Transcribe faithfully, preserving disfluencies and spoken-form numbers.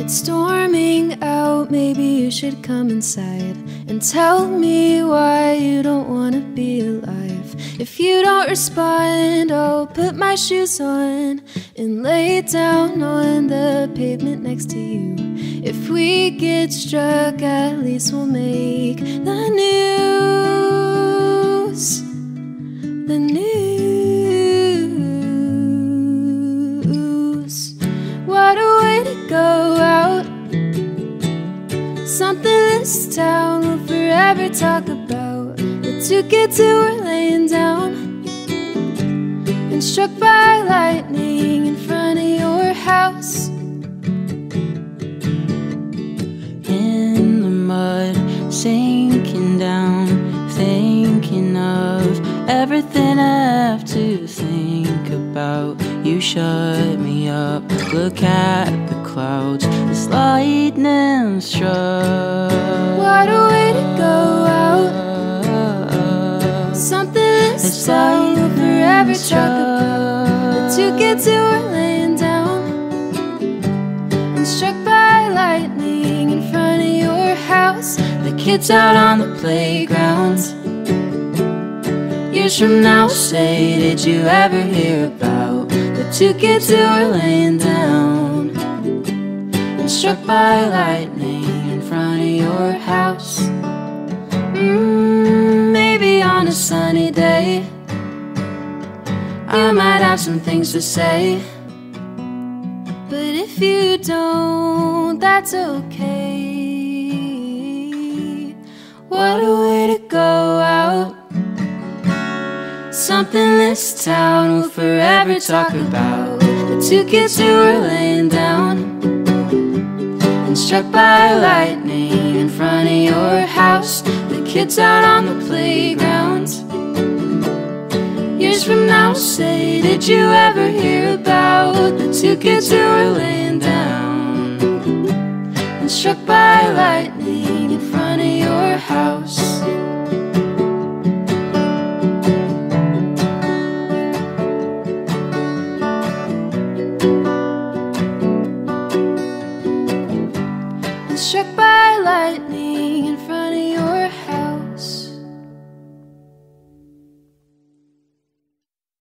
It's storming out, maybe you should come inside and tell me why you don't want to be alive. If you don't respond, I'll put my shoes on and lay down on the pavement next to you. If we get struck, at least we'll make the news. The news. Something this town will forever talk about. The two kids who were laying down and struck by lightning in front of your house. In the mud, sinking down, thinking of everything I have to think about. You shut me up, look at the clouds, this lightning struck. What a way to go out. Something this town will forever talk about. The two kids who were laying down and struck by lightning in front of your house. The kids out on the playground, years from now say, did you ever hear about the two kids who were laying down and struck by lightning in front of your house? Mm, maybe on a sunny day I might have some things to say, but if you don't, that's okay. What a way to go out. Something this town will forever talk about. The two kids who were laying down and struck by lightning in front of your house. The kids out on the playground, years from now say, did you ever hear about the two kids who were laying down and struck by lightning in front of your house?